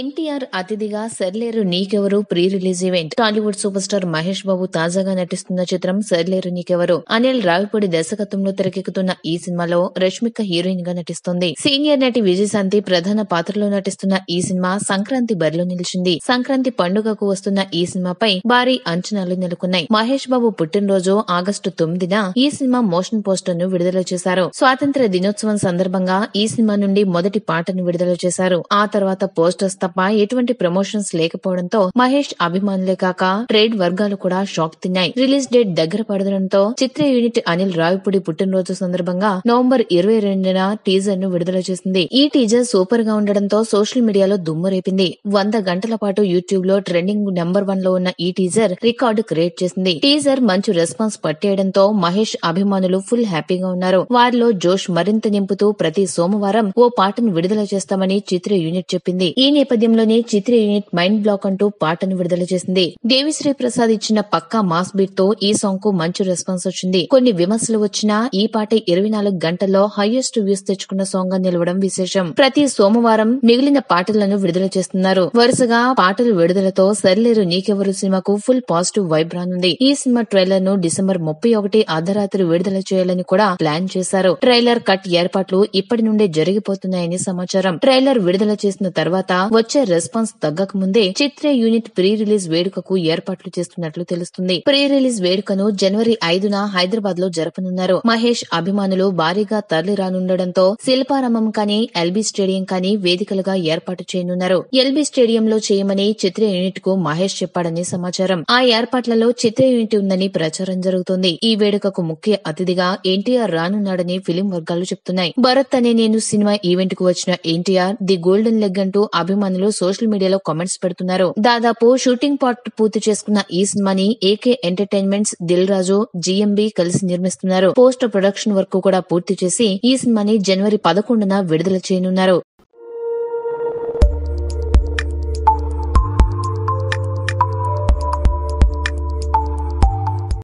ఎన్టీఆర్ అతిథిగా సరిలేరు నీకెవరు pre release event. Tollywood super star Mahesh Babu తాజాగా నటిస్తున్న చిత్రం సరిలేరు నీకెవరు. అనిల్ రావిపూడి దర్శకత్వంలో తెరకెక్కుతున్న ఈ సినిమాలో రష్మిక హీరోయిన్ గా నటిస్తుంది. సీనియర్ నటి విజయశాంతి ప్రధాన పాత్రలో నటిస్తున్న ఈ సినిమా సంక్రాంతి బరిలో నిలిచింది. సంక్రాంతి పండుగకు వస్తున్న ఈ సినిమాపై భారీ అంచనాలు నెలకొన్నాయి. మహేష్ బాబు పుట్టినరోజు ఆగస్టు 9న ఈ సినిమా మోషన్ పోస్టర్ ను విడుదల చేశారు. స్వాతంత్ర దినోత్సవం సందర్భంగా ఈ సినిమా నుండి మొదటి పాటను విడుదల చేశారు. ఆ తర్వాత పోస్టర్స్ తప్ప ఎటువంటి ప్రమోషన్స్ లేకపోవడంతో మహేష్ అభిమానులే కాక ట్రేడ్ వర్గాలు కూడా షాక్ తిన్నాయి. రిలీజ్ డేట్ దగ్గర పడడంతో చిత్ర యూనిట్ అనిల్ రావిపూడి పుట్టినరోజు సందర్భంగా నవంబర్ 22న టీజర్ ను విడుదల చేసింది. ఈ టీజర్ సూపర్ గా ఉండడంతో సోషల్ మీడియాలో దుమ్ము రేపింది. 100 గంటల పాటు యూట్యూబ్ లో ట్రెండింగ్ నెంబర్ 1 లో ఉన్న ఈ టీజర్ రికార్డు క్రియేట్ చేసింది. టీజర్ మంచి రెస్పాన్స్ పట్టేయడంతో మహేష్ అభిమానులు ఫుల్ హ్యాపీగా ఉన్నారు. వారిలో జోష్ మరింత నింపుతూ ప్రతి సోమవారం ఓ పాటను విడుదల చేస్తామని చిత్ర యూనిట్ చెప్పింది. ఈ నేపథ్యంలోనే చిత్ర యూనిట్ మైండ్ బ్లాక్ అంటూ పాటను విడుదల చేసింది. దేవిశ్రీ ప్రసాద్ ఇచ్చిన పక్కా మాస్ బీట్ తో ఈ సాంగ్ కు మంచి రెస్పాన్స్ వచ్చింది. కొన్ని విమర్శలు వచ్చినా ఈ పాట 24 గంటల్లో హైయెస్ట్ వ్యూస్ తెచ్చుకున్న సాంగ్ గా నిలవడం విశేషం. ప్రతి సోమవారం మిగిలిన పాటలను విడుదల చేస్తున్నారు. వరుసగా పాటలు విడుదలతో సరిలేరు నీకెవరు సినిమాకు ఫుల్ పాజిటివ్ వైబ్ రానుంది. ఈ సినిమా ట్రైలర్ ను December 31 అర్ధరాత్రి విడుదల చేయాలని కూడా ప్లాన్ చేశారు. ట్రైలర్ కట్ ఏర్పాట్లు ఇప్పటి నుండే జరిగిపోతున్నాయని సమాచారం. ట్రైలర్ విడుదల చేసిన తర్వాత వచ్చే రెస్పాన్స్ తగ్గకముందే చిత్ర యూనిట్ ప్రీ రిలీజ్ వేడుకకు ఏర్పాట్లు చేస్తున్నట్లు తెలుస్తుంది. ప్రీ రిలీజ్ వేడుకను జనవరి 5న హైదరాబాద్ లో జరపనున్నారు. మహేష్ అభిమానులు భారీగా తరలి రానుండడంతో శిల్పారామం కానీ ఎల్బీ స్టేడియం కానీ వేదికలుగా ఏర్పాటు చేయనున్నారు. ఎల్బీ స్టేడియంలో చేయమని చిత్ర యూనిట్ కు మహేష్ చెప్పాడని సమాచారం. ఆ ఏర్పాట్లలో చిత్ర యూనిట్ ఉందని ప్రచారం జరుగుతుంది. ఈ వేడుకకు ముఖ్య అతిథిగా ఎన్టీఆర్ రానున్నాడని ఫిలిం వర్గాలు చెప్తున్నాయి. భరత్ అనే నేను సినిమా ఈవెంట్ కు వచ్చిన ఎన్టీఆర్ ది గోల్డెన్ లెగ్ అంటూ అభిమానులు సోషల్ మీడియాలో కామెంట్స్ పెడుతున్నారు. దాదాపు షూటింగ్ పార్ట్ పూర్తి చేసుకున్న ఈ సినిమాని AK entertainments, Dil Raju, GMB కలిసి నిర్మిస్తున్నారు. పోస్ట్ ప్రొడక్షన్ వర్క్ కూడా పూర్తి చేసి ఈ సినిమాని జనవరి 11న విడుదల చేయనున్నారు.